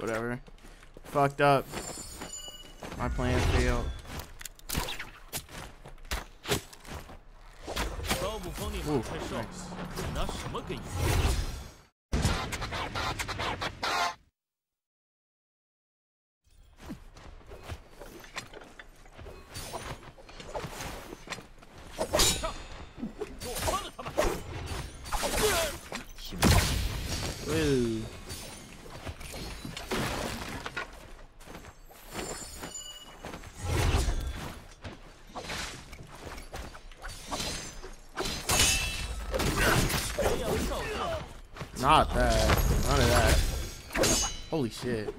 whatever. Fucked up. My plan failed. Ooh, nice. Not that. None of that. Holy shit.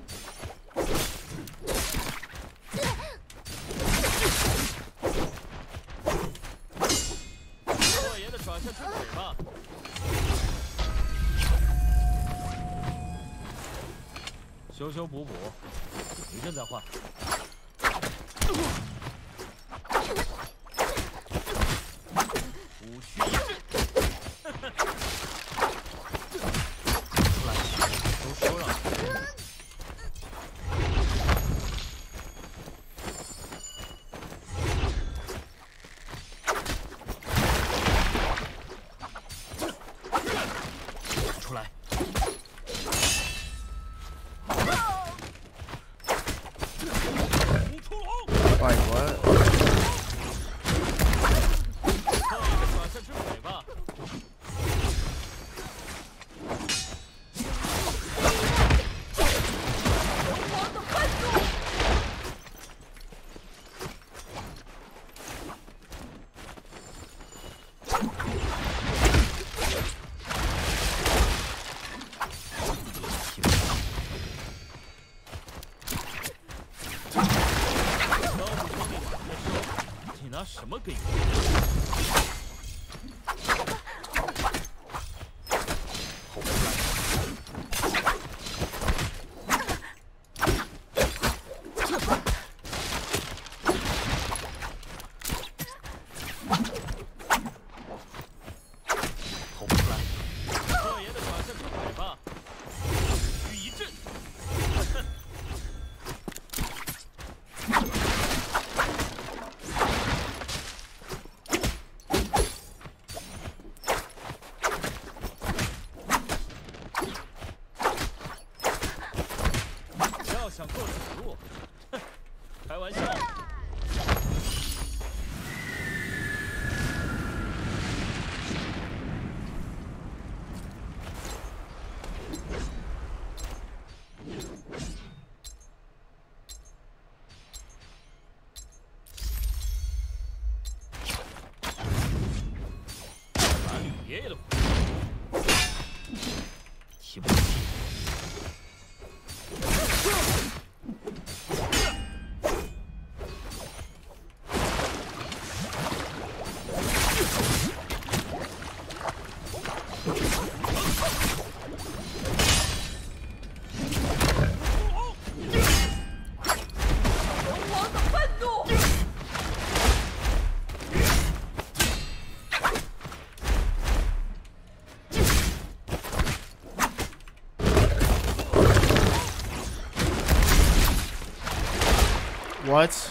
What?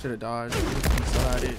Should have dodged inside it.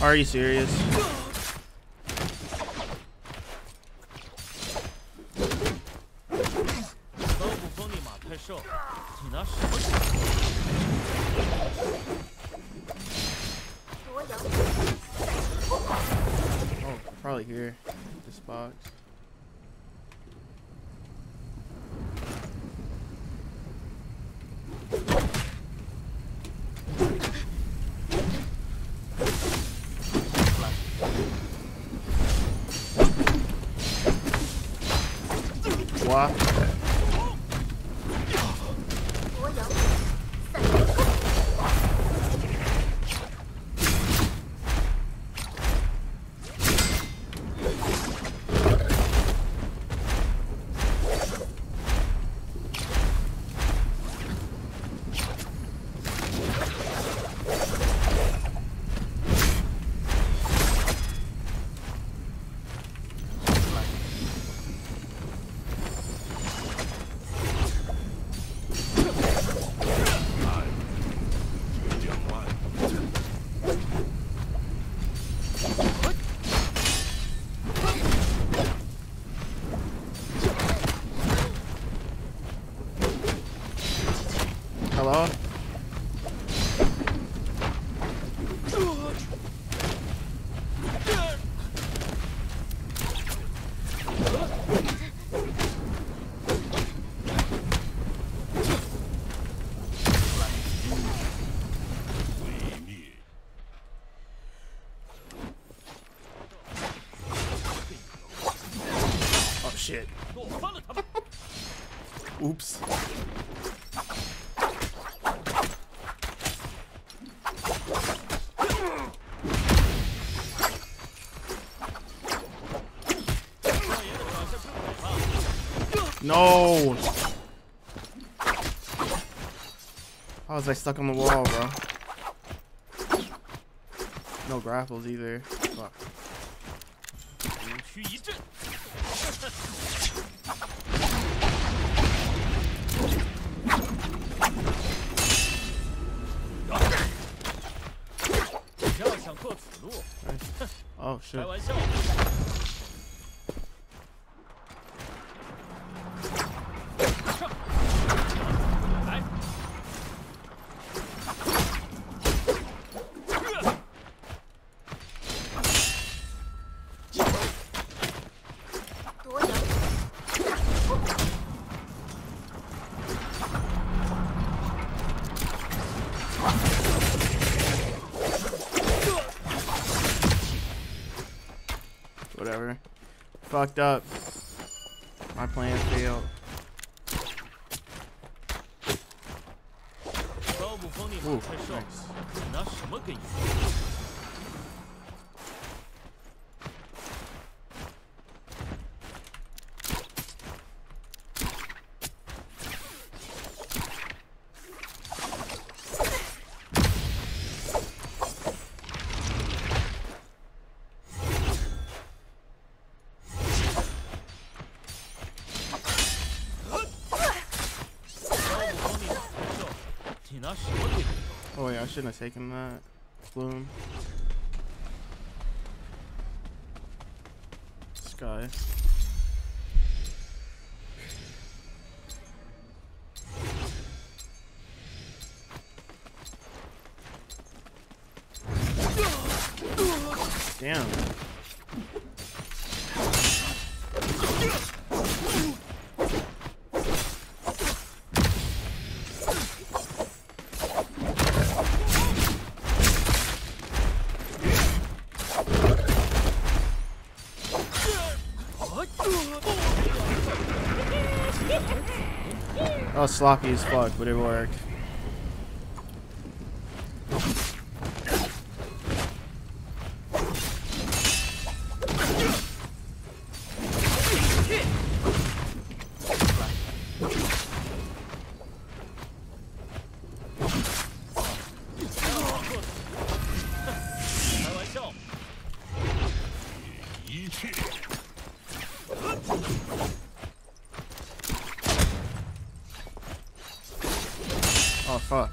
Are you serious? Oh, probably here. This box. Oops. No. How was I stuck on the wall, bro? No grapples either. Fuck. Oh shit. Whatever. Fucked up. My plan failed. Ooh, nice. Oh wait, I shouldn't have taken that bloom. Sky. Damn. That was sloppy as fuck, but it worked. Oh fuck.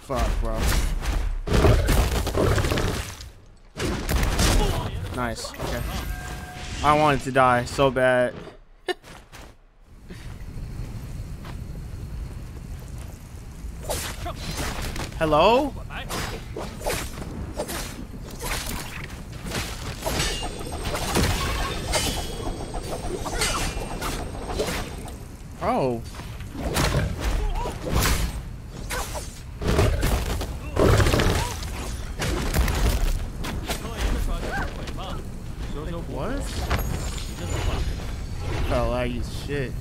Fuck, bro. Nice, okay. I wanted to die so bad. Hello? Oh. What? Felt laggy as shit.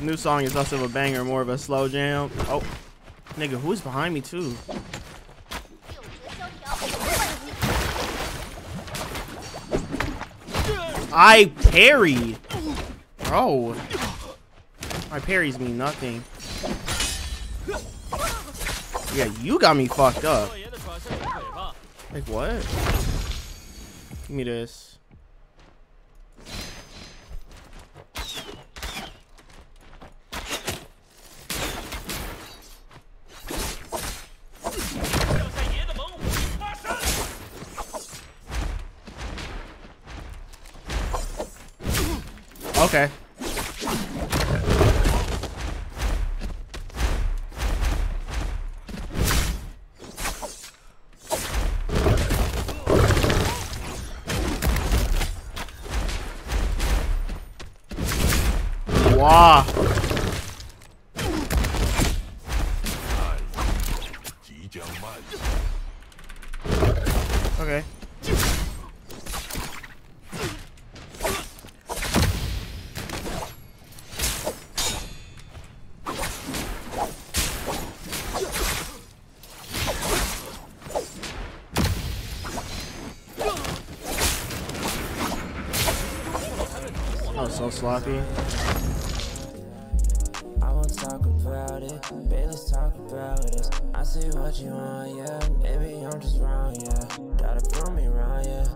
New song is less of a banger, more of a slow jam. Oh, nigga, who's behind me too? I parried, bro. My parries mean nothing. Yeah, you got me fucked up. Like what? Give me this. Okay. Wow. Okay. So sloppy. I won't talk about it, babe, let's talk about this. I see what you want, yeah. Maybe I'm just wrong, yeah. Gotta prove me wrong, yeah.